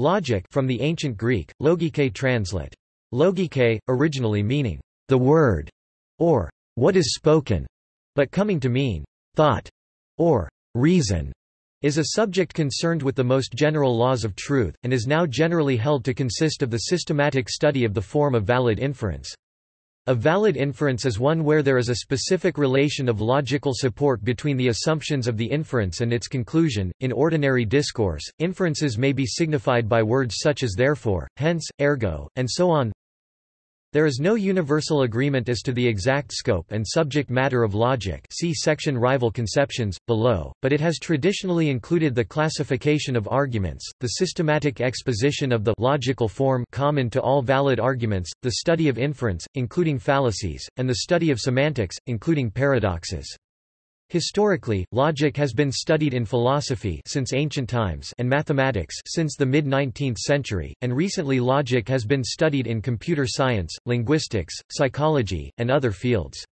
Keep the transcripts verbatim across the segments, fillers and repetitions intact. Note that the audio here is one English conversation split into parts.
Logic from the ancient Greek, logike translate. Logike, originally meaning the word or what is spoken, but coming to mean thought or reason, is a subject concerned with the most general laws of truth, and is now generally held to consist of the systematic study of the form of valid inference. A valid inference is one where there is a specific relation of logical support between the assumptions of the inference and its conclusion. In ordinary discourse, inferences may be signified by words such as therefore, hence, ergo, and so on. There is no universal agreement as to the exact scope and subject matter of logic. See section Rival Conceptions, below, but it has traditionally included the classification of arguments, the systematic exposition of the logical form common to all valid arguments, the study of inference, including fallacies, and the study of semantics, including paradoxes. Historically, logic has been studied in philosophy since ancient times and mathematics since the mid-nineteenth century, and recently logic has been studied in computer science, linguistics, psychology, and other fields.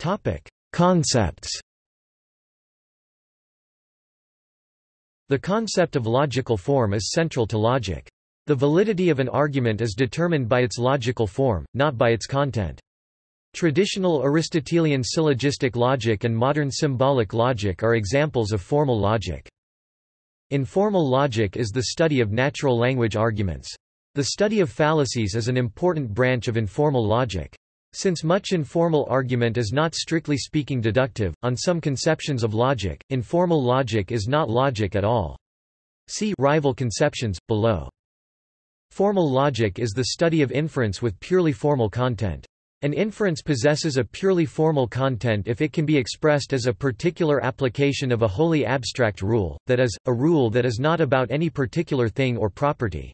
Topic: Concepts. The concept of logical form is central to logic. The validity of an argument is determined by its logical form, not by its content. Traditional Aristotelian syllogistic logic and modern symbolic logic are examples of formal logic. Informal logic is the study of natural language arguments. The study of fallacies is an important branch of informal logic. Since much informal argument is not strictly speaking deductive, on some conceptions of logic, informal logic is not logic at all. See Rival Conceptions, below. Formal logic is the study of inference with purely formal content. An inference possesses a purely formal content if it can be expressed as a particular application of a wholly abstract rule, that is, a rule that is not about any particular thing or property.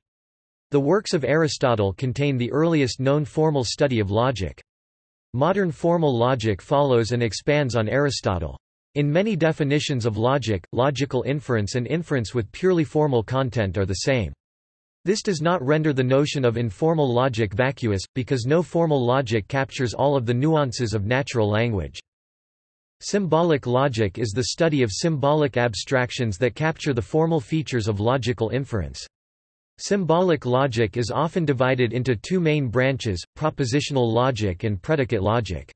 The works of Aristotle contain the earliest known formal study of logic. Modern formal logic follows and expands on Aristotle. In many definitions of logic, logical inference and inference with purely formal content are the same. This does not render the notion of informal logic vacuous, because no formal logic captures all of the nuances of natural language. Symbolic logic is the study of symbolic abstractions that capture the formal features of logical inference. Symbolic logic is often divided into two main branches, propositional logic and predicate logic.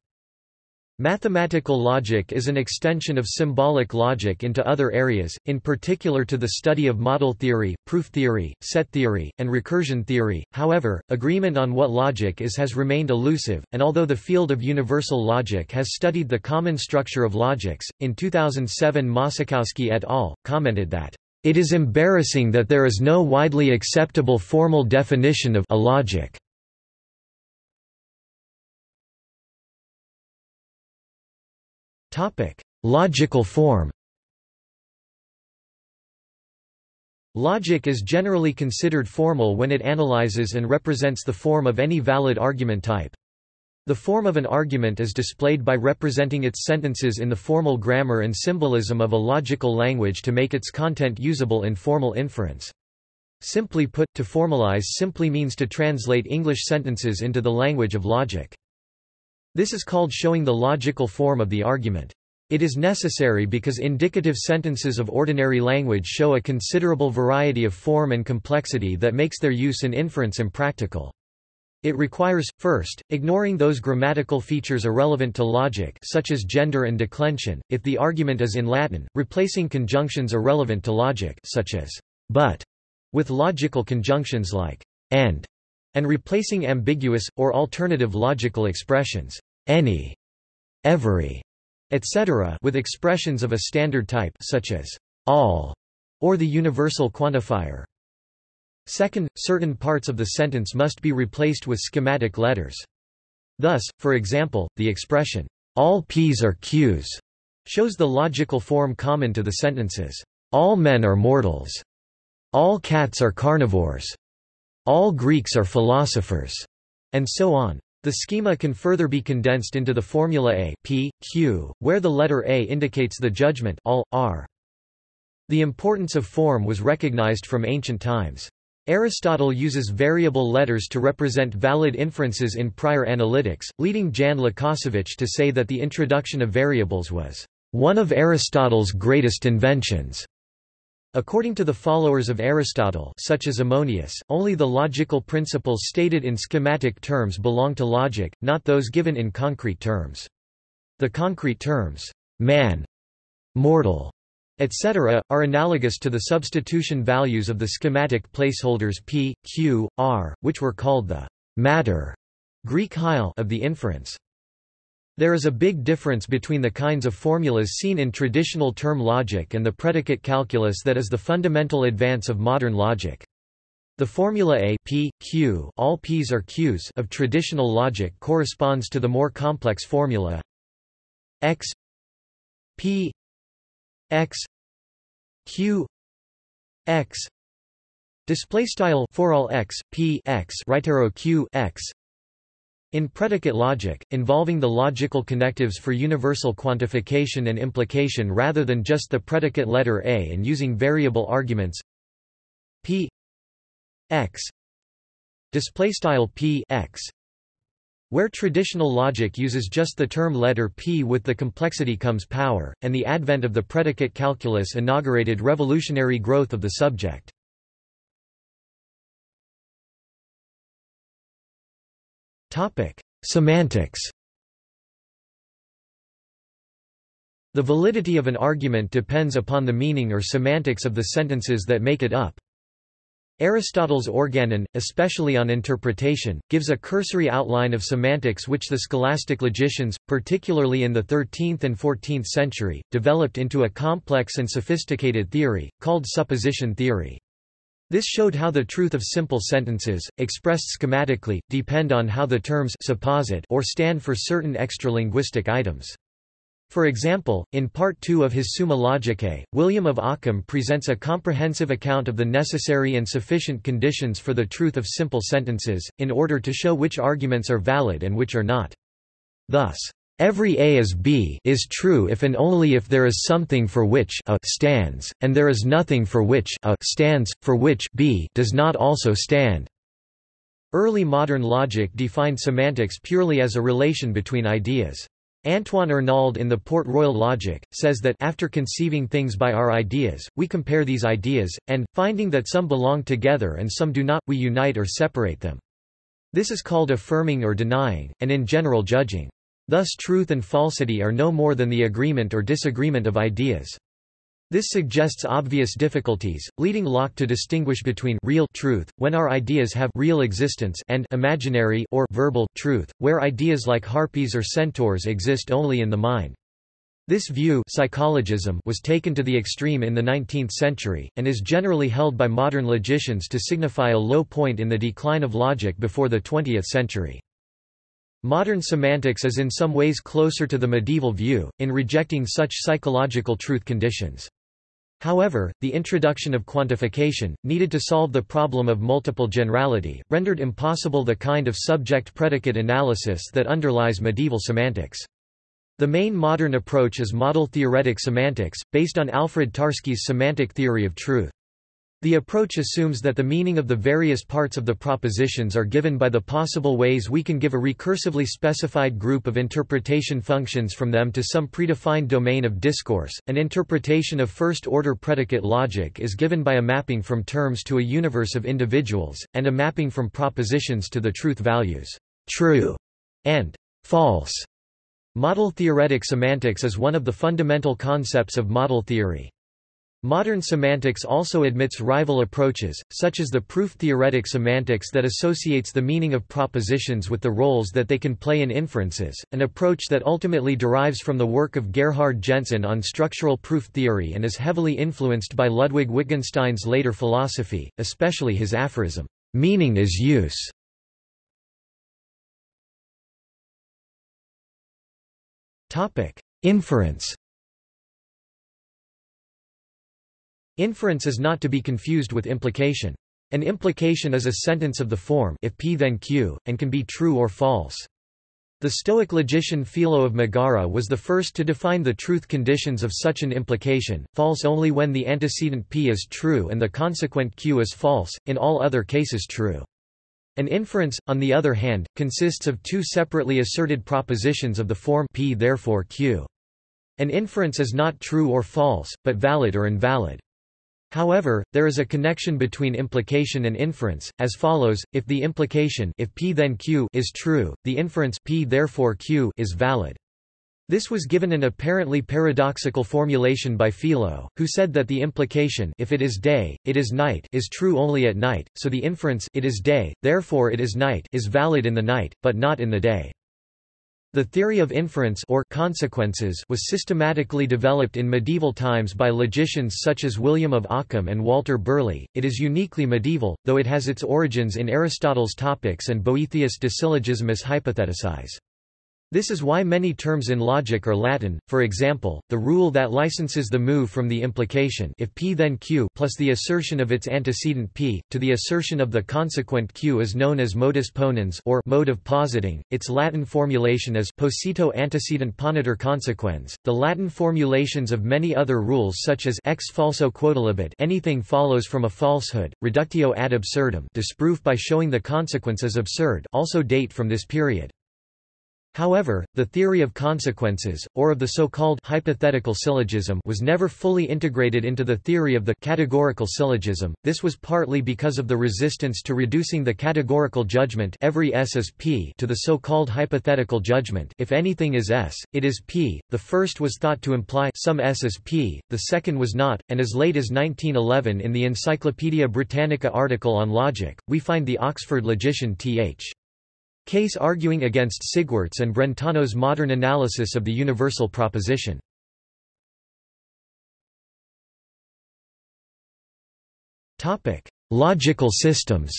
Mathematical logic is an extension of symbolic logic into other areas, in particular to the study of model theory, proof theory, set theory, and recursion theory. However, agreement on what logic is has remained elusive, and although the field of universal logic has studied the common structure of logics, in two thousand seven Mosikowski et al. Commented that, "It is embarrassing that there is no widely acceptable formal definition of a logic." Logical form. Logic is generally considered formal when it analyzes and represents the form of any valid argument type. The form of an argument is displayed by representing its sentences in the formal grammar and symbolism of a logical language to make its content usable in formal inference. Simply put, to formalize simply means to translate English sentences into the language of logic. This is called showing the logical form of the argument. It is necessary because indicative sentences of ordinary language show a considerable variety of form and complexity that makes their use in inference impractical. It requires, first, ignoring those grammatical features irrelevant to logic, such as gender and declension, if the argument is in Latin, replacing conjunctions irrelevant to logic, such as but, with logical conjunctions like and, and replacing ambiguous, or alternative logical expressions. Any, every, et cetera, with expressions of a standard type such as all or the universal quantifier. Second, certain parts of the sentence must be replaced with schematic letters. Thus, for example, the expression "all P's are Q's" shows the logical form common to the sentences "all men are mortals," "all cats are carnivores," "all Greeks are philosophers," and so on. The schema can further be condensed into the formula A, P, Q, where the letter A indicates the judgment all, R. The importance of form was recognized from ancient times. Aristotle uses variable letters to represent valid inferences in prior analytics, leading Jan Łukasiewicz to say that the introduction of variables was one of Aristotle's greatest inventions. According to the followers of Aristotle, such as Ammonius, only the logical principles stated in schematic terms belong to logic, not those given in concrete terms. The concrete terms, man, mortal, et cetera, are analogous to the substitution values of the schematic placeholders p, q, r, which were called the matter Greek hyle of the inference. There is a big difference between the kinds of formulas seen in traditional term logic and the predicate calculus that is the fundamental advance of modern logic. The formula A P, Q, all P's are Q's of traditional logic corresponds to the more complex formula X P X Q X display style for all X P X right arrow Q X. In predicate logic, involving the logical connectives for universal quantification and implication rather than just the predicate letter A and using variable arguments P X displaystyle P X, where traditional logic uses just the term letter P, with the complexity comes power, and the advent of the predicate calculus inaugurated revolutionary growth of the subject. Topic: Semantics. The validity of an argument depends upon the meaning or semantics of the sentences that make it up. Aristotle's Organon, especially on interpretation, gives a cursory outline of semantics which the scholastic logicians, particularly in the thirteenth and fourteenth century, developed into a complex and sophisticated theory, called supposition theory. This showed how the truth of simple sentences, expressed schematically, depend on how the terms supposit or stand for certain extralinguistic items. For example, in Part two of his Summa Logicae, William of Ockham presents a comprehensive account of the necessary and sufficient conditions for the truth of simple sentences, in order to show which arguments are valid and which are not. Thus, every A is B is true if and only if there is something for which A stands, and there is nothing for which A stands, for which B does not also stand. Early modern logic defined semantics purely as a relation between ideas. Antoine Arnauld in the Port Royal Logic says that after conceiving things by our ideas, we compare these ideas, and, finding that some belong together and some do not, we unite or separate them. This is called affirming or denying, and in general judging. Thus truth and falsity are no more than the agreement or disagreement of ideas. This suggests obvious difficulties, leading Locke to distinguish between real truth, when our ideas have real existence, and imaginary or verbal truth, where ideas like harpies or centaurs exist only in the mind. This view, psychologism, was taken to the extreme in the nineteenth century, and is generally held by modern logicians to signify a low point in the decline of logic before the twentieth century. Modern semantics is in some ways closer to the medieval view, in rejecting such psychological truth conditions. However, the introduction of quantification, needed to solve the problem of multiple generality, rendered impossible the kind of subject-predicate analysis that underlies medieval semantics. The main modern approach is model-theoretic semantics, based on Alfred Tarski's semantic theory of truth. The approach assumes that the meaning of the various parts of the propositions are given by the possible ways we can give a recursively specified group of interpretation functions from them to some predefined domain of discourse. An interpretation of first-order predicate logic is given by a mapping from terms to a universe of individuals, and a mapping from propositions to the truth values true and false. Model-theoretic semantics is one of the fundamental concepts of model theory. Modern semantics also admits rival approaches, such as the proof-theoretic semantics that associates the meaning of propositions with the roles that they can play in inferences, an approach that ultimately derives from the work of Gerhard Gentzen on structural proof theory and is heavily influenced by Ludwig Wittgenstein's later philosophy, especially his aphorism, "Meaning is use." Inference. Inference is not to be confused with implication. An implication is a sentence of the form if P then Q, and can be true or false. The Stoic logician Philo of Megara was the first to define the truth conditions of such an implication, false only when the antecedent P is true and the consequent Q is false, in all other cases true. An inference, on the other hand, consists of two separately asserted propositions of the form P therefore Q. An inference is not true or false, but valid or invalid. However, there is a connection between implication and inference, as follows: if the implication if P then Q is true, the inference P therefore Q is valid. This was given an apparently paradoxical formulation by Philo, who said that the implication if it is day, it is night is true only at night, so the inference it is day, therefore it is night is valid in the night, but not in the day. The theory of inference or consequences was systematically developed in medieval times by logicians such as William of Ockham and Walter Burley. It is uniquely medieval, though it has its origins in Aristotle's Topics and Boethius' De Syllogismus Hypotheticis. This is why many terms in logic are Latin, for example, the rule that licenses the move from the implication if P then Q plus the assertion of its antecedent P, to the assertion of the consequent Q is known as modus ponens or mode of positing, its Latin formulation is posito antecedent ponitor consequens. The Latin formulations of many other rules such as ex falso quotilibet anything follows from a falsehood, reductio ad absurdum disproof by showing the consequence is absurd also date from this period. However, the theory of consequences, or of the so-called hypothetical syllogism, was never fully integrated into the theory of the categorical syllogism. This was partly because of the resistance to reducing the categorical judgment every S is P to the so-called hypothetical judgment if anything is S, it is P. The first was thought to imply some S is P, the second was not, and as late as nineteen eleven in the Encyclopaedia Britannica article on logic, we find the Oxford logician T H Case arguing against Sigwart's and Brentano's modern analysis of the universal proposition. Topic: Logical systems.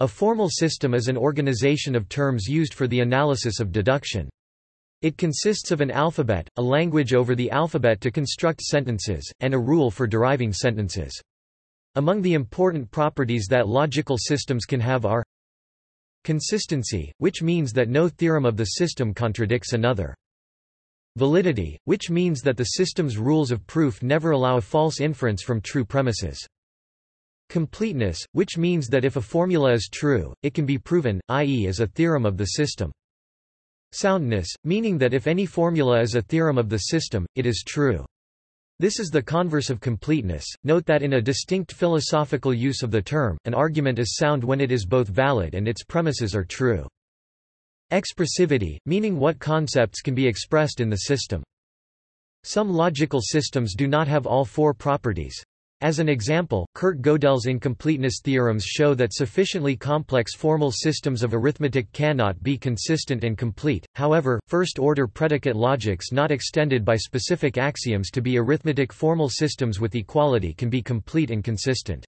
A formal system is an organization of terms used for the analysis of deduction. It consists of an alphabet, a language over the alphabet to construct sentences, and a rule for deriving sentences. Among the important properties that logical systems can have are consistency, which means that no theorem of the system contradicts another. Validity, which means that the system's rules of proof never allow a false inference from true premises. Completeness, which means that if a formula is true, it can be proven, that is as a theorem of the system. Soundness, meaning that if any formula is a theorem of the system, it is true. This is the converse of completeness. Note that in a distinct philosophical use of the term, an argument is sound when it is both valid and its premises are true. Expressivity, meaning what concepts can be expressed in the system. Some logical systems do not have all four properties. As an example, Kurt Gödel's incompleteness theorems show that sufficiently complex formal systems of arithmetic cannot be consistent and complete, however, first-order predicate logics not extended by specific axioms to be arithmetic formal systems with equality can be complete and consistent.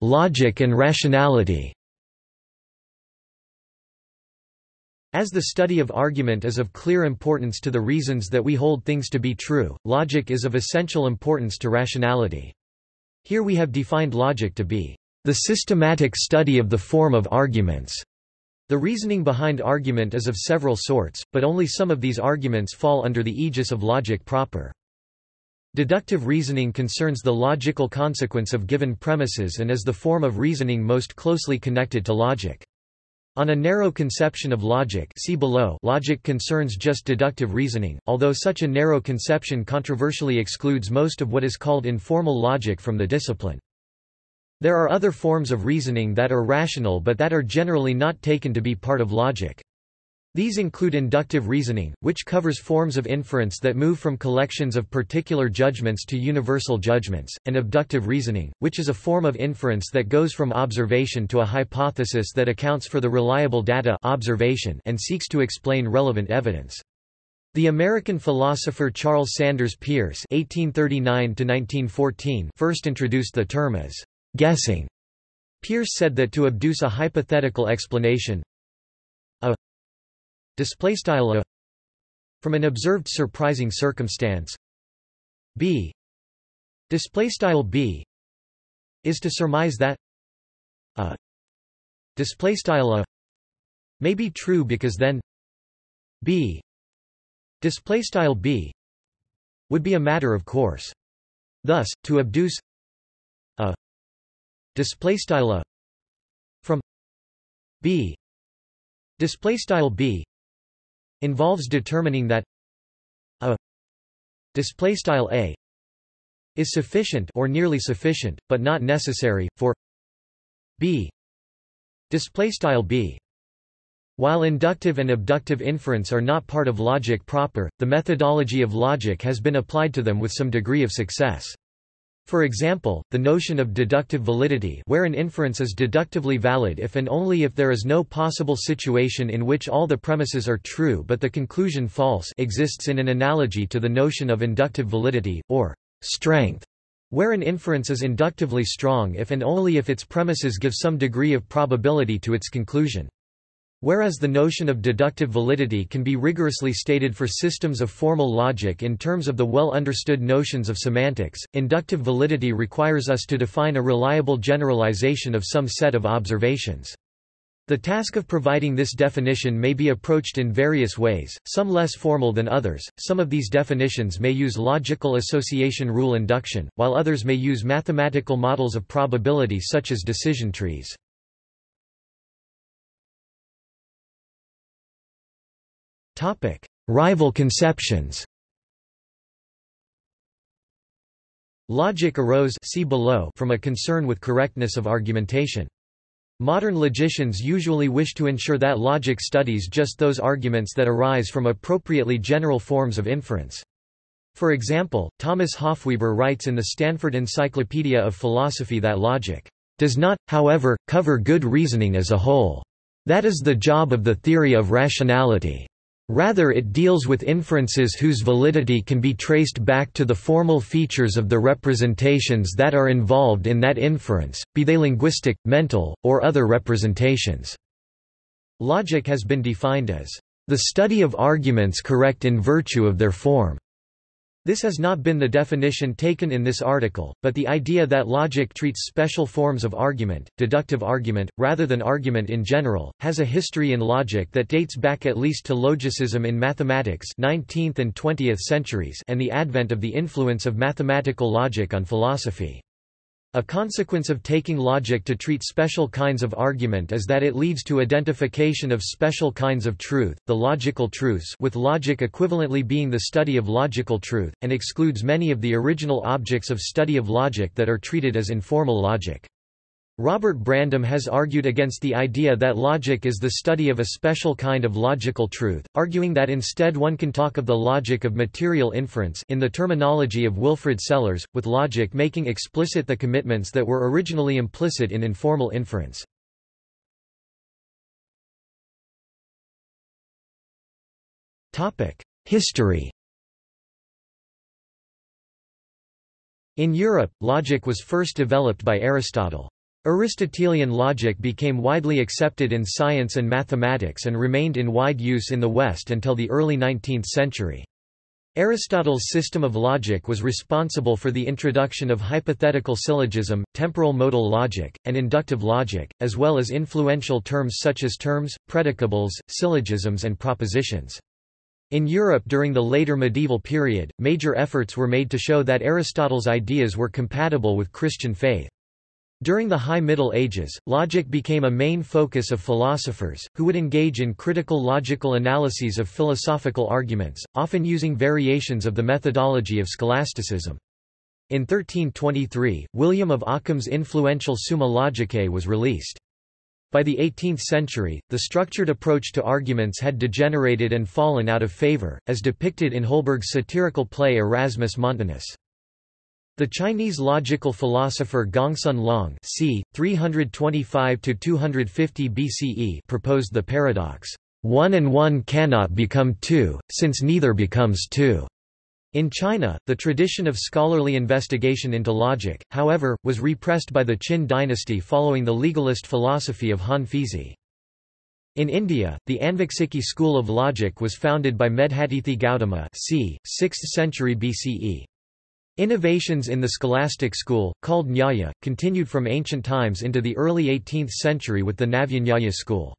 Logic and rationality. As the study of argument is of clear importance to the reasons that we hold things to be true, logic is of essential importance to rationality. Here we have defined logic to be the systematic study of the form of arguments. The reasoning behind argument is of several sorts, but only some of these arguments fall under the aegis of logic proper. Deductive reasoning concerns the logical consequence of given premises and is the form of reasoning most closely connected to logic. On a narrow conception of logic, see below, logic concerns just deductive reasoning, although such a narrow conception controversially excludes most of what is called informal logic from the discipline. There are other forms of reasoning that are rational but that are generally not taken to be part of logic. These include inductive reasoning, which covers forms of inference that move from collections of particular judgments to universal judgments, and abductive reasoning, which is a form of inference that goes from observation to a hypothesis that accounts for the reliable data observation and seeks to explain relevant evidence. The American philosopher Charles Sanders Peirce eighteen thirty-nine to nineteen fourteen first introduced the term as guessing. Peirce said that to abduce a hypothetical explanation, a display style a from an observed surprising circumstance b display style b is to surmise that a display style a may be true because then b display style b would be a matter of course. Thus, to abduce a display style a from B display style B involves determining that a display style A is sufficient or nearly sufficient but not necessary for B display style B. While inductive and abductive inference are not part of logic proper, the methodology of logic has been applied to them with some degree of success. For example, the notion of deductive validity, where an inference is deductively valid if and only if there is no possible situation in which all the premises are true but the conclusion false, exists in an analogy to the notion of inductive validity, or strength, where an inference is inductively strong if and only if its premises give some degree of probability to its conclusion. Whereas the notion of deductive validity can be rigorously stated for systems of formal logic in terms of the well-understood notions of semantics, inductive validity requires us to define a reliable generalization of some set of observations. The task of providing this definition may be approached in various ways, some less formal than others. Some of these definitions may use logical association rule induction, while others may use mathematical models of probability such as decision trees. Topic: Rival conceptions. Logic arose, see below, from a concern with correctness of argumentation. Modern logicians usually wish to ensure that logic studies just those arguments that arise from appropriately general forms of inference. For example, Thomas Hofweber writes in the Stanford Encyclopedia of Philosophy that logic does not, however, cover good reasoning as a whole. That is the job of the theory of rationality. Rather, it deals with inferences whose validity can be traced back to the formal features of the representations that are involved in that inference, be they linguistic, mental, or other representations. Logic has been defined as the study of arguments correct in virtue of their form. This has not been the definition taken in this article, but the idea that logic treats special forms of argument, deductive argument, rather than argument in general, has a history in logic that dates back at least to logicism in mathematics, nineteenth and twentieth centuries, and the advent of the influence of mathematical logic on philosophy. A consequence of taking logic to treat special kinds of argument is that it leads to identification of special kinds of truth, the logical truths, with logic equivalently being the study of logical truth, and excludes many of the original objects of study of logic that are treated as informal logic. Robert Brandom has argued against the idea that logic is the study of a special kind of logical truth, arguing that instead one can talk of the logic of material inference in the terminology of Wilfred Sellars, with logic making explicit the commitments that were originally implicit in informal inference. History. In Europe, logic was first developed by Aristotle. Aristotelian logic became widely accepted in science and mathematics and remained in wide use in the West until the early nineteenth century. Aristotle's system of logic was responsible for the introduction of hypothetical syllogism, temporal modal logic, and inductive logic, as well as influential terms such as terms, predicables, syllogisms, and propositions. In Europe during the later medieval period, major efforts were made to show that Aristotle's ideas were compatible with Christian faith. During the High Middle Ages, logic became a main focus of philosophers, who would engage in critical logical analyses of philosophical arguments, often using variations of the methodology of scholasticism. In thirteen twenty-three, William of Ockham's influential Summa Logicae was released. By the eighteenth century, the structured approach to arguments had degenerated and fallen out of favor, as depicted in Holberg's satirical play Erasmus Montanus. The Chinese logical philosopher Gongsun Long (c. three twenty-five to two fifty B C E) proposed the paradox, "One and one cannot become two, since neither becomes two." In China, the tradition of scholarly investigation into logic, however, was repressed by the Qin dynasty following the legalist philosophy of Han Feizi. In India, the Anviksiki school of logic was founded by Medhatithi Gautama (c. sixth century B C E). Innovations in the scholastic school, called Nyaya, continued from ancient times into the early eighteenth century with the Navya-Nyaya school.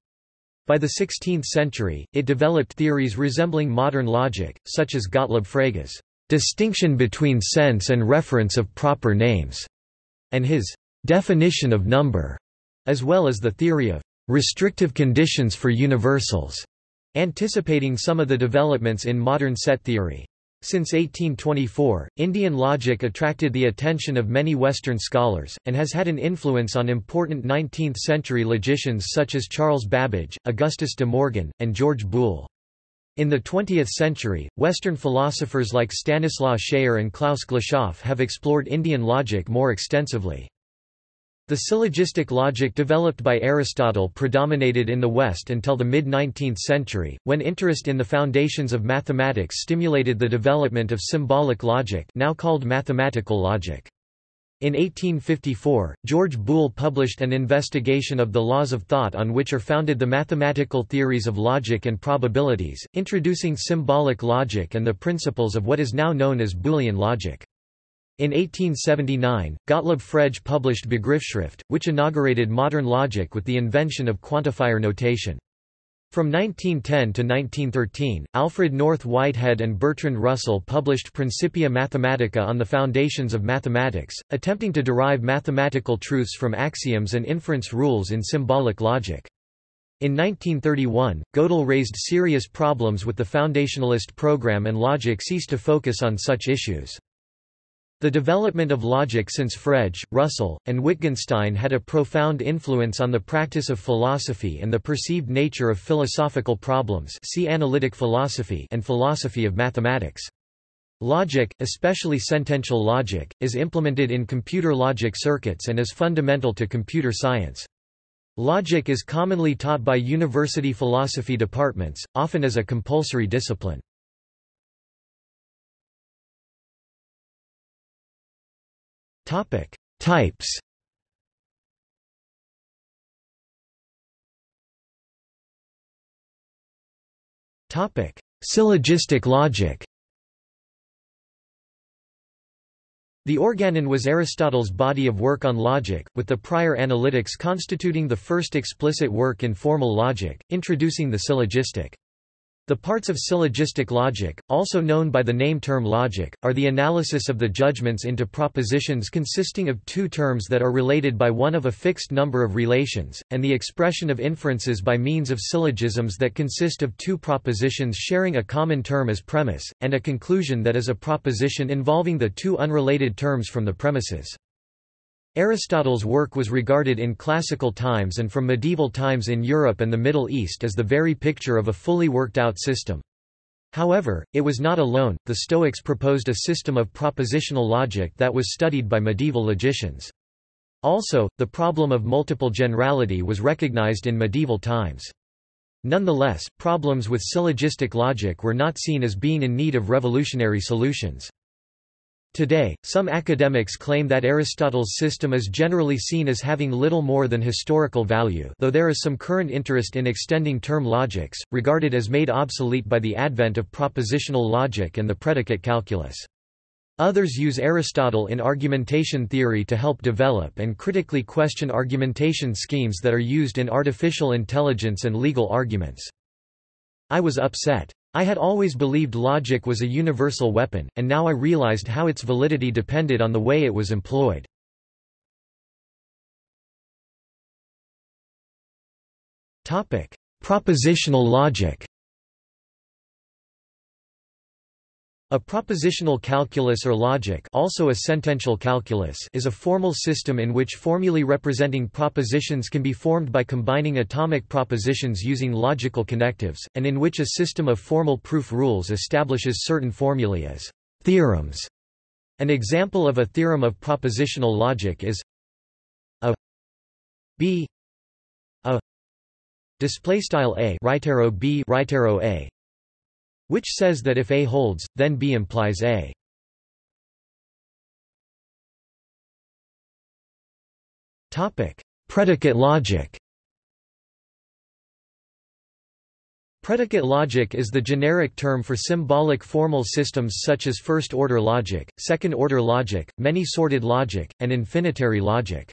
By the sixteenth century, it developed theories resembling modern logic, such as Gottlob Frege's distinction between sense and reference of proper names, and his definition of number, as well as the theory of restrictive conditions for universals, anticipating some of the developments in modern set theory. Since eighteen twenty-four, Indian logic attracted the attention of many Western scholars, and has had an influence on important nineteenth-century logicians such as Charles Babbage, Augustus de Morgan, and George Boole. In the twentieth century, Western philosophers like Stanislaw Schayer and Klaus Glischoff have explored Indian logic more extensively. The syllogistic logic developed by Aristotle predominated in the West until the mid-nineteenth century, when interest in the foundations of mathematics stimulated the development of symbolic logic, now called mathematical logic. In eighteen fifty-four, George Boole published an investigation of the laws of thought on which are founded the mathematical theories of logic and probabilities, introducing symbolic logic and the principles of what is now known as Boolean logic. In eighteen seventy-nine, Gottlob Frege published Begriffsschrift, which inaugurated modern logic with the invention of quantifier notation. From nineteen ten to nineteen thirteen, Alfred North Whitehead and Bertrand Russell published Principia Mathematica on the foundations of mathematics, attempting to derive mathematical truths from axioms and inference rules in symbolic logic. In nineteen thirty-one, Gödel raised serious problems with the foundationalist program and logic ceased to focus on such issues. The development of logic since Frege, Russell, and Wittgenstein had a profound influence on the practice of philosophy and the perceived nature of philosophical problems, see analytic philosophy and philosophy of mathematics. Logic, especially sentential logic, is implemented in computer logic circuits and is fundamental to computer science. Logic is commonly taught by university philosophy departments, often as a compulsory discipline. Topic: Types. Topic: Syllogistic logic. The Organon was Aristotle's body of work on logic, with the prior analytics constituting the first explicit work in formal logic, introducing the syllogistic. The parts of syllogistic logic, also known by the name term logic, are the analysis of the judgments into propositions consisting of two terms that are related by one of a fixed number of relations, and the expression of inferences by means of syllogisms that consist of two propositions sharing a common term as premise, and a conclusion that is a proposition involving the two unrelated terms from the premises. Aristotle's work was regarded in classical times and from medieval times in Europe and the Middle East as the very picture of a fully worked-out system. However, it was not alone. The Stoics proposed a system of propositional logic that was studied by medieval logicians. Also, the problem of multiple generality was recognized in medieval times. Nonetheless, problems with syllogistic logic were not seen as being in need of revolutionary solutions. Today, some academics claim that Aristotle's system is generally seen as having little more than historical value, though there is some current interest in extending term logics, regarded as made obsolete by the advent of propositional logic and the predicate calculus. Others use Aristotle in argumentation theory to help develop and critically question argumentation schemes that are used in artificial intelligence and legal arguments. I was upset. I had always believed logic was a universal weapon, and now I realized how its validity depended on the way it was employed. Topic: Propositional logic. A propositional calculus or logic, also a sentential calculus, is a formal system in which formulae representing propositions can be formed by combining atomic propositions using logical connectives, and in which a system of formal proof rules establishes certain formulae as theorems. An example of a theorem of propositional logic is a b a display style a right arrow b right arrow a, which says that if A holds, then B implies A. Topic: Predicate logic. Predicate logic is the generic term for symbolic formal systems such as first-order logic, second-order logic, many-sorted logic, and infinitary logic.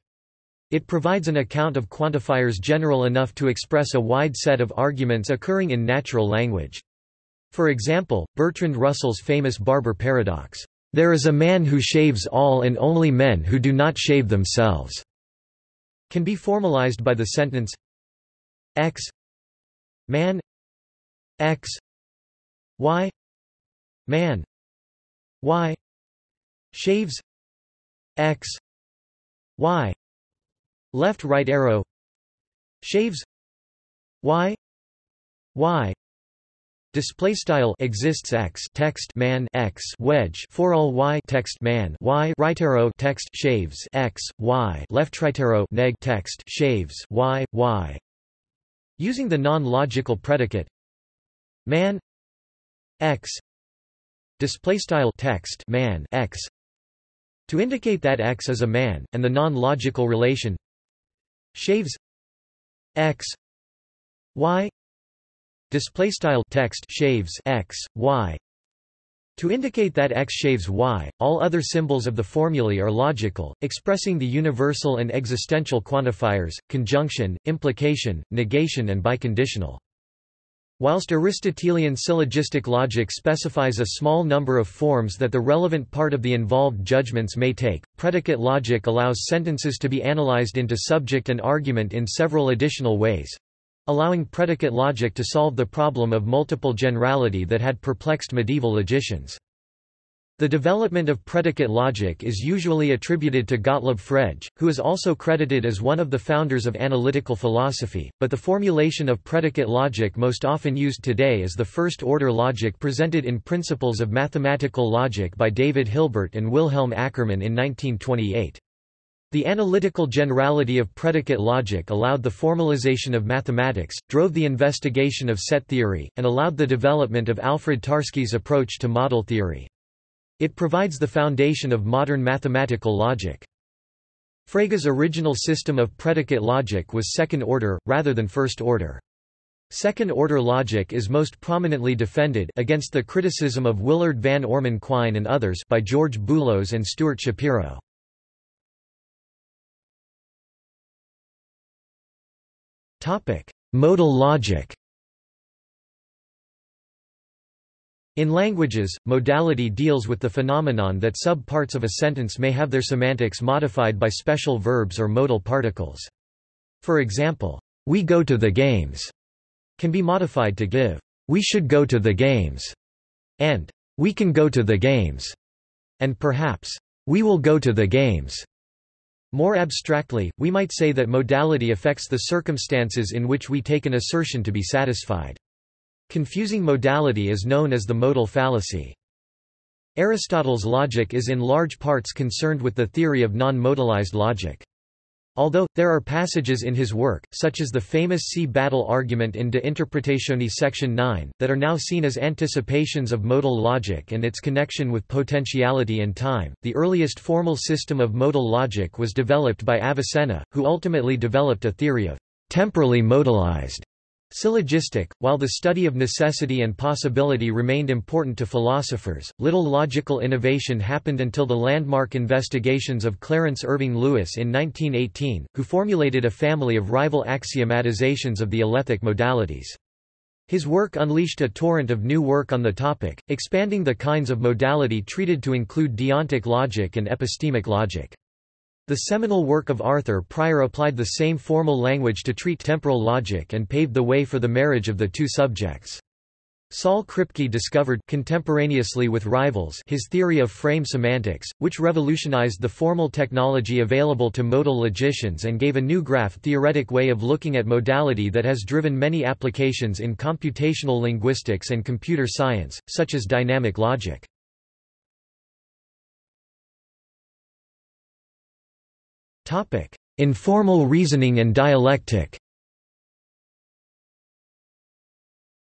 It provides an account of quantifiers general enough to express a wide set of arguments occurring in natural language. For example, Bertrand Russell's famous barber paradox, "There is a man who shaves all and only men who do not shave themselves," can be formalized by the sentence x man x y man y shaves x y left right arrow shaves y y display style exists x text man x wedge for all y text man y right arrow text shaves x y left right arrow neg text shaves y y using the non-logical predicate man x display style text man x to indicate that x is a man and the non-logical relation shaves x y display style text shaves x y to indicate that x shaves y. All other symbols of the formulae are logical, expressing the universal and existential quantifiers conjunction, implication, negation, and biconditional. Whilst Aristotelian syllogistic logic specifies a small number of forms that the relevant part of the involved judgments may take, predicate logic allows sentences to be analyzed into subject and argument in several additional ways, allowing predicate logic to solve the problem of multiple generality that had perplexed medieval logicians. The development of predicate logic is usually attributed to Gottlob Frege, who is also credited as one of the founders of analytical philosophy, but the formulation of predicate logic most often used today is the first-order logic presented in Principles of Mathematical Logic by David Hilbert and Wilhelm Ackermann in nineteen twenty-eight. The analytical generality of predicate logic allowed the formalization of mathematics, drove the investigation of set theory, and allowed the development of Alfred Tarski's approach to model theory. It provides the foundation of modern mathematical logic. Frege's original system of predicate logic was second-order, rather than first-order. Second-order logic is most prominently defended against the criticism of Willard Van Orman Quine and others by George Boulos and Stuart Shapiro. Modal logic. In languages, modality deals with the phenomenon that sub-parts of a sentence may have their semantics modified by special verbs or modal particles. For example, "we go to the games" can be modified to give "we should go to the games" and "we can go to the games" and perhaps "we will go to the games." More abstractly, we might say that modality affects the circumstances in which we take an assertion to be satisfied. Confusing modality is known as the modal fallacy. Aristotle's logic is in large parts concerned with the theory of non-modalized logic. Although, there are passages in his work, such as the famous sea battle argument in De Interpretatione section nine, that are now seen as anticipations of modal logic and its connection with potentiality and time. The earliest formal system of modal logic was developed by Avicenna, who ultimately developed a theory of temporally modalized syllogistic. While the study of necessity and possibility remained important to philosophers, little logical innovation happened until the landmark investigations of Clarence Irving Lewis in nineteen eighteen, who formulated a family of rival axiomatizations of the alethic modalities. His work unleashed a torrent of new work on the topic, expanding the kinds of modality treated to include deontic logic and epistemic logic. The seminal work of Arthur Prior applied the same formal language to treat temporal logic and paved the way for the marriage of the two subjects. Saul Kripke discovered, contemporaneously with rivals, his theory of frame semantics, which revolutionized the formal technology available to modal logicians and gave a new graph-theoretic way of looking at modality that has driven many applications in computational linguistics and computer science, such as dynamic logic. Topic: informal reasoning and dialectic.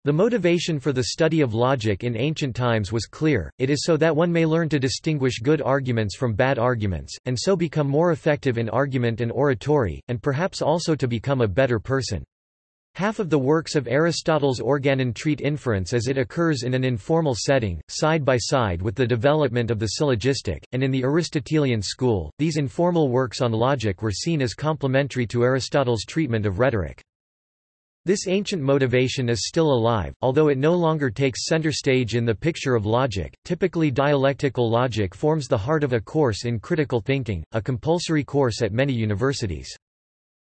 The motivation for the study of logic in ancient times was clear. It is so that one may learn to distinguish good arguments from bad arguments, and so become more effective in argument and oratory, and perhaps also to become a better person. Half of the works of Aristotle's Organon treat inference as it occurs in an informal setting, side by side with the development of the syllogistic, and in the Aristotelian school, these informal works on logic were seen as complementary to Aristotle's treatment of rhetoric. This ancient motivation is still alive, although it no longer takes center stage in the picture of logic. Typically, dialectical logic forms the heart of a course in critical thinking, a compulsory course at many universities.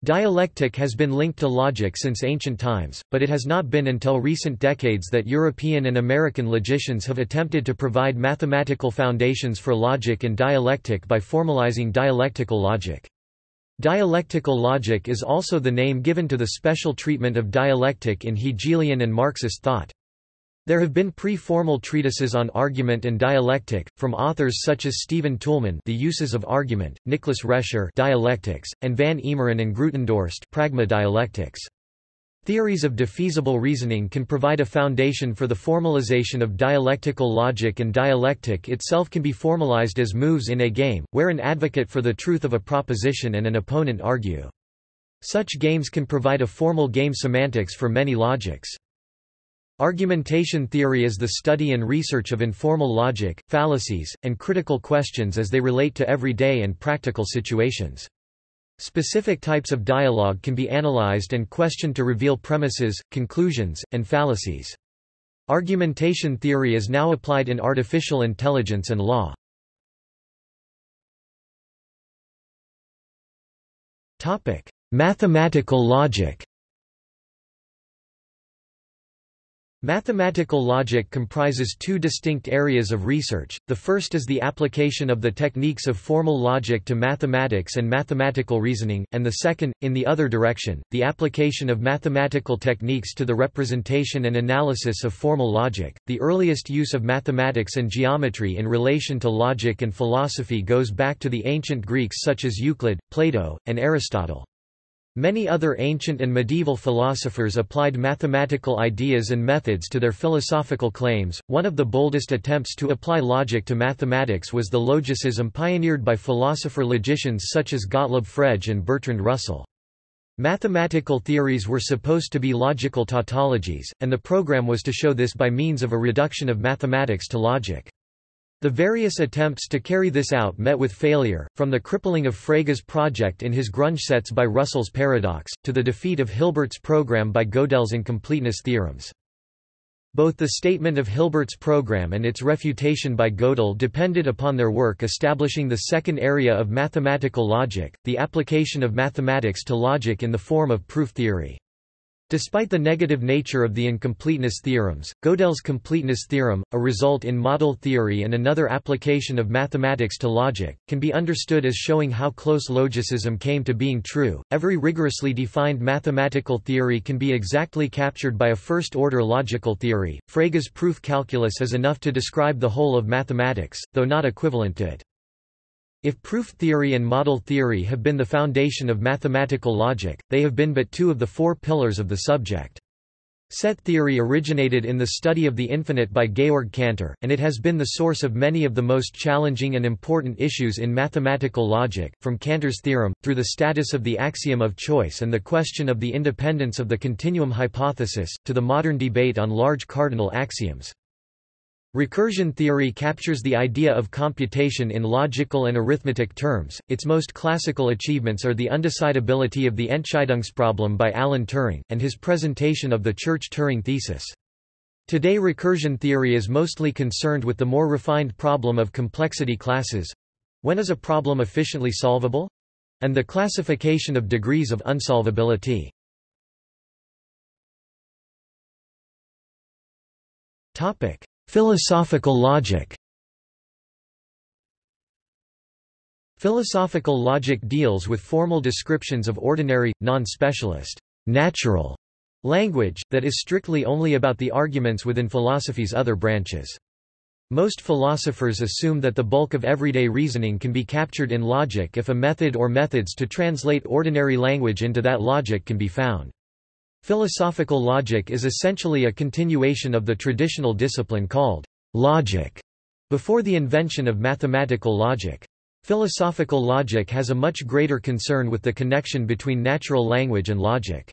Dialectic has been linked to logic since ancient times, but it has not been until recent decades that European and American logicians have attempted to provide mathematical foundations for logic and dialectic by formalizing dialectical logic. Dialectical logic is also the name given to the special treatment of dialectic in Hegelian and Marxist thought. There have been pre-formal treatises on argument and dialectic, from authors such as Stephen Toulmin, The Uses of Argument, Nicholas Rescher, Dialectics, and Van Emeren and Grutendorst, Pragma Dialectics. Theories of defeasible reasoning can provide a foundation for the formalization of dialectical logic, and dialectic itself can be formalized as moves in a game, where an advocate for the truth of a proposition and an opponent argue. Such games can provide a formal game semantics for many logics. Argumentation theory is the study and research of informal logic, fallacies, and critical questions as they relate to everyday and practical situations. Specific types of dialogue can be analyzed and questioned to reveal premises, conclusions, and fallacies. Argumentation theory is now applied in artificial intelligence and law. Topic: Mathematical logic. Mathematical logic comprises two distinct areas of research. The first is the application of the techniques of formal logic to mathematics and mathematical reasoning, and the second, in the other direction, the application of mathematical techniques to the representation and analysis of formal logic. The earliest use of mathematics and geometry in relation to logic and philosophy goes back to the ancient Greeks such as Euclid, Plato, and Aristotle. Many other ancient and medieval philosophers applied mathematical ideas and methods to their philosophical claims. One of the boldest attempts to apply logic to mathematics was the logicism pioneered by philosopher-logicians such as Gottlob Frege and Bertrand Russell. Mathematical theories were supposed to be logical tautologies, and the program was to show this by means of a reduction of mathematics to logic. The various attempts to carry this out met with failure, from the crippling of Frege's project in his Grundsätze by Russell's paradox, to the defeat of Hilbert's program by Gödel's incompleteness theorems. Both the statement of Hilbert's program and its refutation by Gödel depended upon their work establishing the second area of mathematical logic, the application of mathematics to logic in the form of proof theory. Despite the negative nature of the incompleteness theorems, Gödel's completeness theorem, a result in model theory and another application of mathematics to logic, can be understood as showing how close logicism came to being true. Every rigorously defined mathematical theory can be exactly captured by a first-order logical theory. Frege's proof calculus is enough to describe the whole of mathematics, though not equivalent to it. If proof theory and model theory have been the foundation of mathematical logic, they have been but two of the four pillars of the subject. Set theory originated in the study of the infinite by Georg Cantor, and it has been the source of many of the most challenging and important issues in mathematical logic, from Cantor's theorem, through the status of the axiom of choice and the question of the independence of the continuum hypothesis, to the modern debate on large cardinal axioms. Recursion theory captures the idea of computation in logical and arithmetic terms. Its most classical achievements are the undecidability of the Entscheidungsproblem by Alan Turing, and his presentation of the Church-Turing thesis. Today recursion theory is mostly concerned with the more refined problem of complexity classes. When is a problem efficiently solvable? And the classification of degrees of unsolvability. Philosophical logic. Philosophical logic deals with formal descriptions of ordinary, non-specialist, natural language, that is strictly only about the arguments within philosophy's other branches. Most philosophers assume that the bulk of everyday reasoning can be captured in logic if a method or methods to translate ordinary language into that logic can be found. Philosophical logic is essentially a continuation of the traditional discipline called logic before the invention of mathematical logic. Philosophical logic has a much greater concern with the connection between natural language and logic.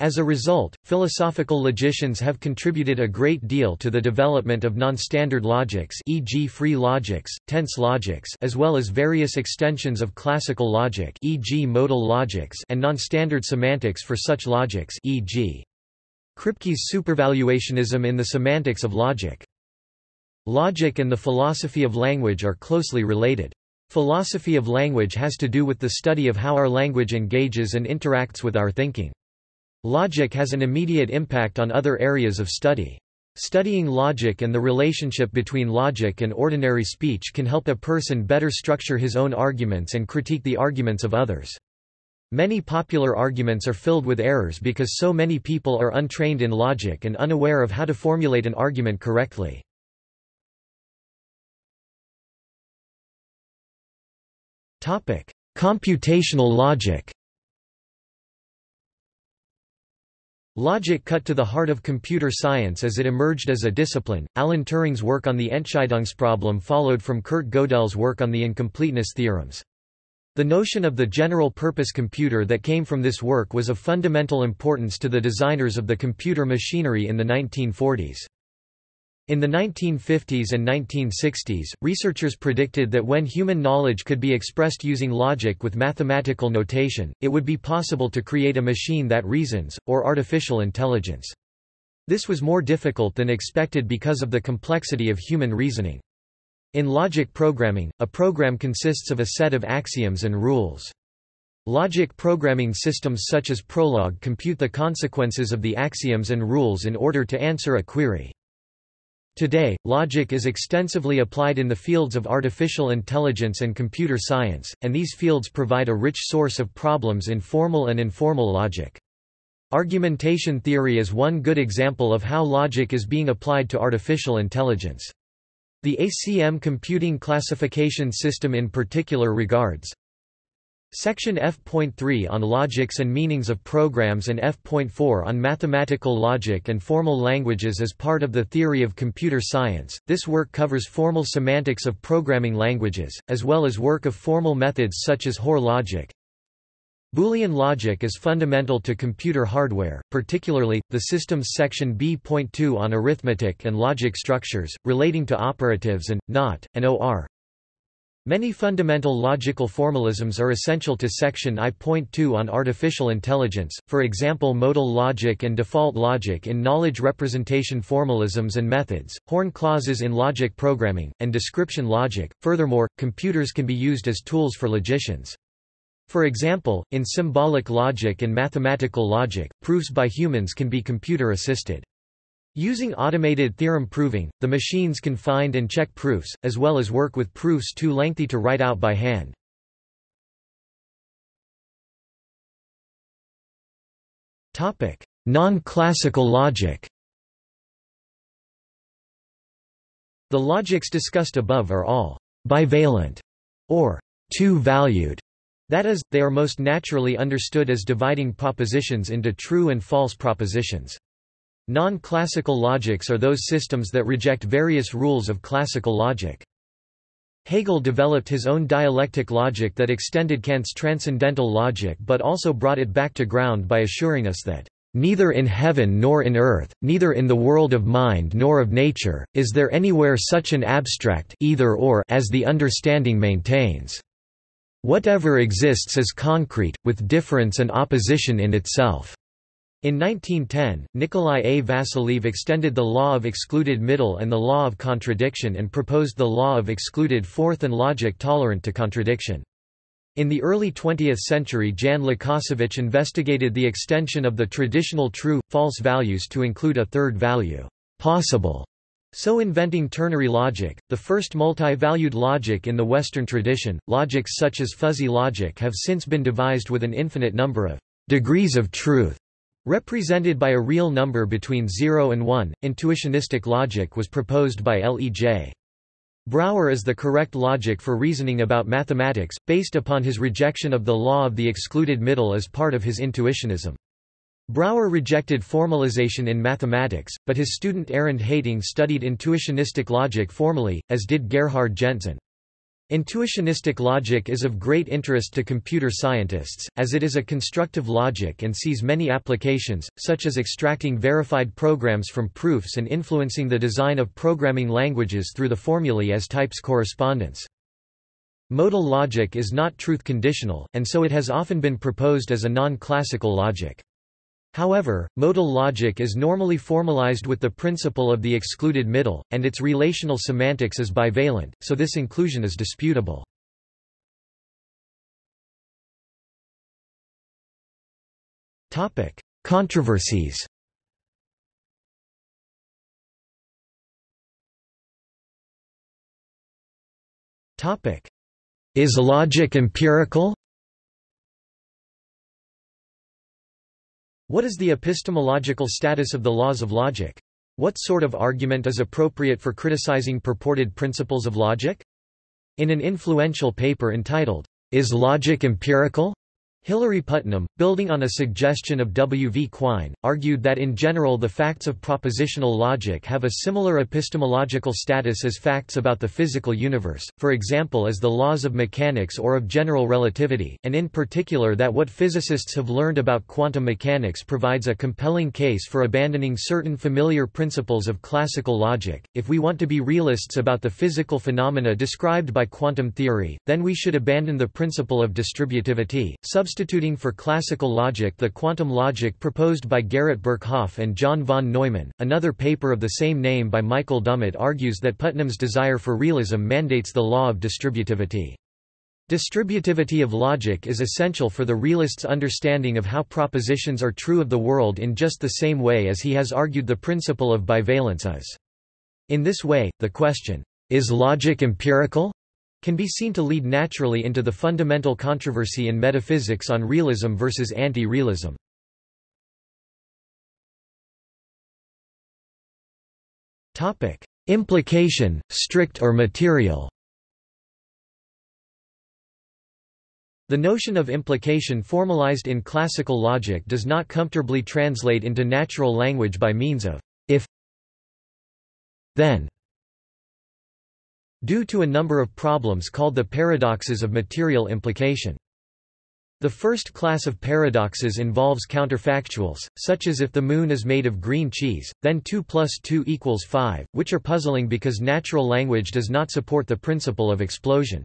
As a result, philosophical logicians have contributed a great deal to the development of non-standard logics, for example free logics, tense logics, as well as various extensions of classical logic, for example modal logics, and non-standard semantics for such logics, for example Kripke's supervaluationism in the semantics of logic. Logic and the philosophy of language are closely related. Philosophy of language has to do with the study of how our language engages and interacts with our thinking. Logic has an immediate impact on other areas of study. Studying logic and the relationship between logic and ordinary speech can help a person better structure his own arguments and critique the arguments of others. Many popular arguments are filled with errors because so many people are untrained in logic and unaware of how to formulate an argument correctly. Topic: Computational logic. Logic cut to the heart of computer science as it emerged as a discipline. Alan Turing's work on the Entscheidungsproblem followed from Kurt Gödel's work on the incompleteness theorems. The notion of the general-purpose computer that came from this work was of fundamental importance to the designers of the computer machinery in the nineteen forties. In the nineteen fifties and nineteen sixties, researchers predicted that when human knowledge could be expressed using logic with mathematical notation, it would be possible to create a machine that reasons, or artificial intelligence. This was more difficult than expected because of the complexity of human reasoning. In logic programming, a program consists of a set of axioms and rules. Logic programming systems such as Prolog compute the consequences of the axioms and rules in order to answer a query. Today, logic is extensively applied in the fields of artificial intelligence and computer science, and these fields provide a rich source of problems in formal and informal logic. Argumentation theory is one good example of how logic is being applied to artificial intelligence. The A C M computing classification system in particular regards Section F point three on logics and meanings of programs and F point four on mathematical logic and formal languages as part of the theory of computer science. This work covers formal semantics of programming languages, as well as work of formal methods such as Hoare logic. Boolean logic is fundamental to computer hardware, particularly, the systems section B point two on arithmetic and logic structures, relating to operatives and, not, and O R. Many fundamental logical formalisms are essential to section I point two on artificial intelligence, for example modal logic and default logic in knowledge representation formalisms and methods, Horne clauses in logic programming, and description logic. Furthermore, computers can be used as tools for logicians. For example, in symbolic logic and mathematical logic, proofs by humans can be computer-assisted. Using automated theorem proving, the machines can find and check proofs, as well as work with proofs too lengthy to write out by hand. Non-classical logic. The logics discussed above are all bivalent, or two-valued. That is, they are most naturally understood as dividing propositions into true and false propositions. Non-classical logics are those systems that reject various rules of classical logic. Hegel developed his own dialectic logic that extended Kant's transcendental logic but also brought it back to ground by assuring us that, "Neither in heaven nor in earth, neither in the world of mind nor of nature, is there anywhere such an abstract either or as the understanding maintains. Whatever exists is concrete, with difference and opposition in itself." In nineteen ten, Nikolai A. Vasiliev extended the law of excluded middle and the law of contradiction and proposed the law of excluded fourth and logic tolerant to contradiction. In the early twentieth century, Jan Łukasiewicz investigated the extension of the traditional true-false values to include a third value, possible, so inventing ternary logic, the first multi-valued logic in the Western tradition. Logics such as fuzzy logic have since been devised with an infinite number of degrees of truth, represented by a real number between zero and one. Intuitionistic logic was proposed by L E J Brouwer as the correct logic for reasoning about mathematics, based upon his rejection of the law of the excluded middle as part of his intuitionism. Brouwer rejected formalization in mathematics, but his student Arend Hating studied intuitionistic logic formally, as did Gerhard Gentzen. Intuitionistic logic is of great interest to computer scientists, as it is a constructive logic and sees many applications, such as extracting verified programs from proofs and influencing the design of programming languages through the formulae as types correspondence. Modal logic is not truth-conditional, and so it has often been proposed as a non-classical logic. However, modal logic is normally formalized with the principle of the excluded middle, and its relational semantics is bivalent, so this inclusion is disputable. Topic: Controversies. Topic: Is logic empirical? What is the epistemological status of the laws of logic? What sort of argument is appropriate for criticizing purported principles of logic? In an influential paper entitled, "Is Logic Empirical?" Hilary Putnam, building on a suggestion of W. V. Quine, argued that in general the facts of propositional logic have a similar epistemological status as facts about the physical universe, for example as the laws of mechanics or of general relativity, and in particular that what physicists have learned about quantum mechanics provides a compelling case for abandoning certain familiar principles of classical logic. If we want to be realists about the physical phenomena described by quantum theory, then we should abandon the principle of distributivity, substituting for classical logic the quantum logic proposed by Gerrit Birkhoff and John von Neumann. Another paper of the same name by Michael Dummett argues that Putnam's desire for realism mandates the law of distributivity. Distributivity of logic is essential for the realist's understanding of how propositions are true of the world in just the same way as he has argued the principle of bivalence is. In this way, the question, "Is logic empirical?" can be seen to lead naturally into the fundamental controversy in metaphysics on realism versus anti-realism. Topic: Implication, strict or material. The notion of implication formalized in classical logic does not comfortably translate into natural language by means of if then, due to a number of problems called the paradoxes of material implication. The first class of paradoxes involves counterfactuals, such as if the moon is made of green cheese, then two plus two equals five, which are puzzling because natural language does not support the principle of explosion.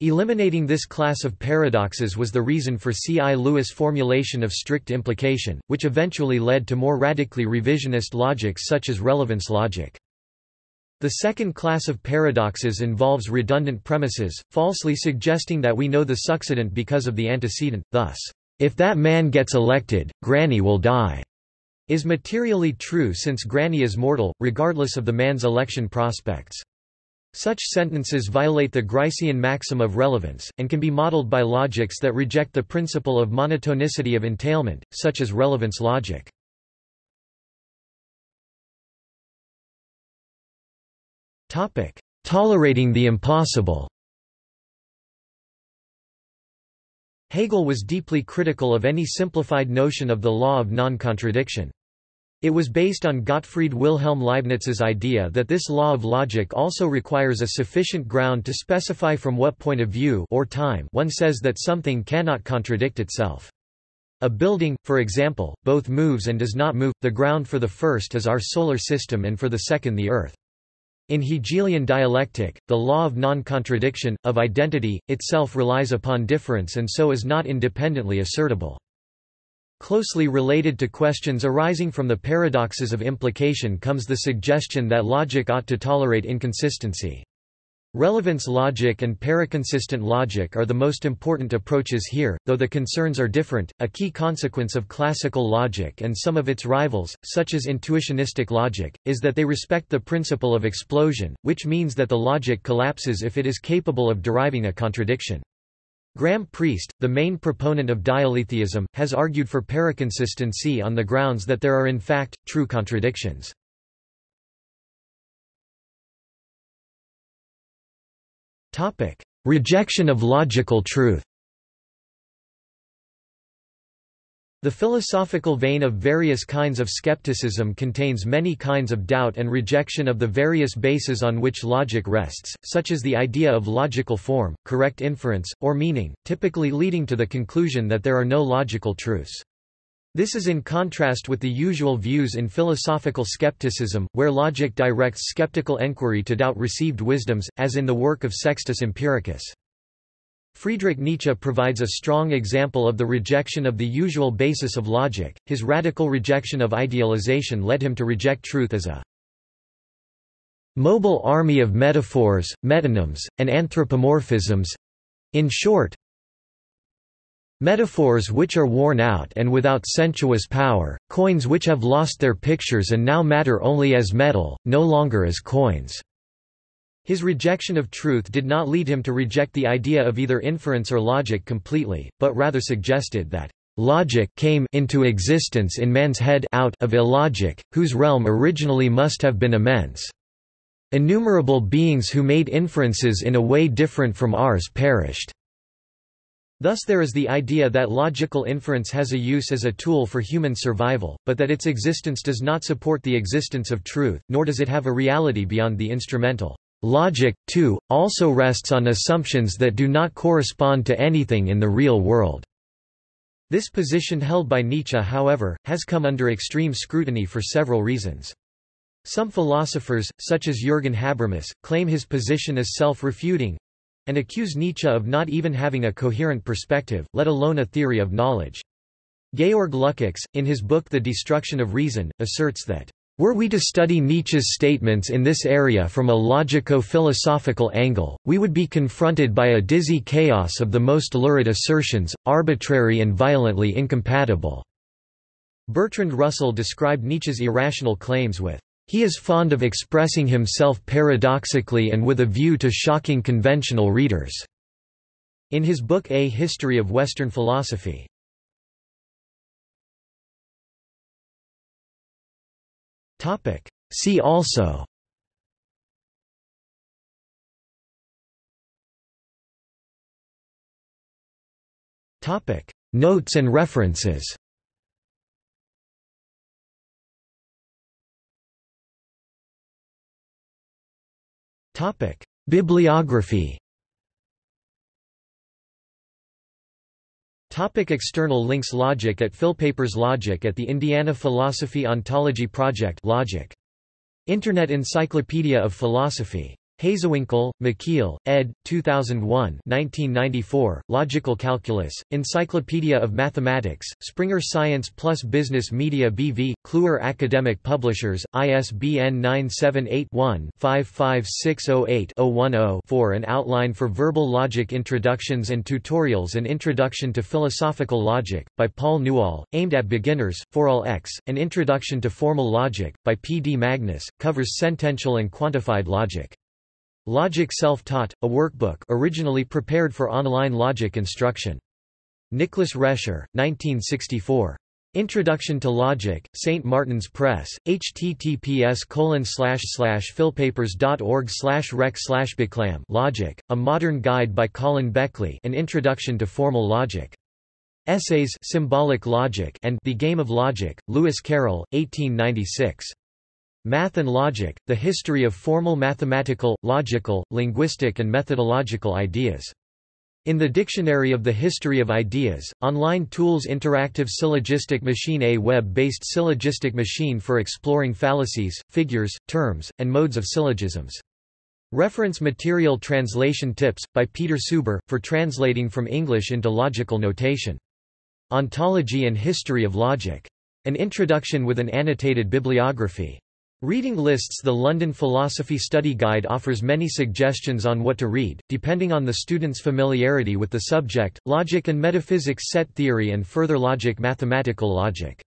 Eliminating this class of paradoxes was the reason for C I Lewis' formulation of strict implication, which eventually led to more radically revisionist logics such as relevance logic. The second class of paradoxes involves redundant premises, falsely suggesting that we know the succeedant because of the antecedent, thus, "If that man gets elected, Granny will die," is materially true since Granny is mortal, regardless of the man's election prospects. Such sentences violate the Gricean maxim of relevance, and can be modeled by logics that reject the principle of monotonicity of entailment, such as relevance logic. Topic: Tolerating the impossible. Hegel was deeply critical of any simplified notion of the law of non-contradiction. It was based on Gottfried Wilhelm Leibniz's idea that this law of logic also requires a sufficient ground to specify from what point of view or time one says that something cannot contradict itself. A building, for example, both moves and does not move. The ground for the first is our solar system and for the second the Earth. In Hegelian dialectic, the law of non-contradiction, of identity, itself relies upon difference and so is not independently assertable. Closely related to questions arising from the paradoxes of implication comes the suggestion that logic ought to tolerate inconsistency. Relevance logic and paraconsistent logic are the most important approaches here, though the concerns are different. A key consequence of classical logic and some of its rivals, such as intuitionistic logic, is that they respect the principle of explosion, which means that the logic collapses if it is capable of deriving a contradiction. Graham Priest, the main proponent of dialetheism, has argued for paraconsistency on the grounds that there are in fact true contradictions. Topic: Rejection of logical truth. The philosophical vein of various kinds of skepticism contains many kinds of doubt and rejection of the various bases on which logic rests, such as the idea of logical form, correct inference, or meaning, typically leading to the conclusion that there are no logical truths. This is in contrast with the usual views in philosophical skepticism, where logic directs skeptical enquiry to doubt received wisdoms, as in the work of Sextus Empiricus. Friedrich Nietzsche provides a strong example of the rejection of the usual basis of logic. His radical rejection of idealization led him to reject truth as a mobile army of metaphors, metonyms, and anthropomorphisms—in short, Metaphors which are worn out and without sensuous power, coins which have lost their pictures and now matter only as metal, no longer as coins." His rejection of truth did not lead him to reject the idea of either inference or logic completely, but rather suggested that logic came into existence in man's head out of illogic, whose realm originally must have been immense. Innumerable beings who made inferences in a way different from ours perished. Thus there is the idea that logical inference has a use as a tool for human survival, but that its existence does not support the existence of truth, nor does it have a reality beyond the instrumental. Logic, too, also rests on assumptions that do not correspond to anything in the real world. This position held by Nietzsche, however, has come under extreme scrutiny for several reasons. Some philosophers, such as Jürgen Habermas, claim his position as self-refuting—and accuse Nietzsche of not even having a coherent perspective, let alone a theory of knowledge. Georg Lukács, in his book The Destruction of Reason, asserts that, "Were we to study Nietzsche's statements in this area from a logico-philosophical angle, we would be confronted by a dizzy chaos of the most lurid assertions, arbitrary and violently incompatible." Bertrand Russell described Nietzsche's irrational claims with, "He is fond of expressing himself paradoxically and with a view to shocking conventional readers," in his book A History of Western Philosophy. See also Notes and references. Bibliography. Topic external links. Logic at PhilPapers. Logic at the Indiana Philosophy Ontology Project. Logic. Internet Encyclopedia of Philosophy. Hazewinkel, McKeel, ed. two thousand one, nineteen ninety-four. Logical Calculus, Encyclopedia of Mathematics, Springer Science Plus Business Media B V, Kluwer Academic Publishers, I S B N nine seven eight one, five five six zero eight zero one zero four. An Outline for Verbal Logic, Introductions and Tutorials. An Introduction to Philosophical Logic, by Paul Newall, aimed at beginners, Forall X. An Introduction to Formal Logic, by P. D. Magnus, covers sentential and quantified logic. Logic Self-Taught, a workbook originally prepared for online logic instruction. Nicholas Rescher, nineteen sixty-four. Introduction to Logic, Saint Martin's Press, https colon slash slash philpapers dot org slash rec slash beclam. Logic, a modern guide by Colin Beckley. An Introduction to Formal Logic. Essays, Symbolic Logic and The Game of Logic, Lewis Carroll, eighteen ninety-six. Math and Logic, The History of Formal Mathematical, Logical, Linguistic and Methodological Ideas. In the Dictionary of the History of Ideas, Online Tools. Interactive Syllogistic Machine, a web-based syllogistic machine for exploring fallacies, figures, terms, and modes of syllogisms. Reference material. Translation Tips, by Peter Suber, for translating from English into logical notation. Ontology and History of Logic. An introduction with an annotated bibliography. Reading lists. The London Philosophy Study Guide offers many suggestions on what to read, depending on the student's familiarity with the subject. Logic and Metaphysics, Set Theory and Further Logic, Mathematical Logic.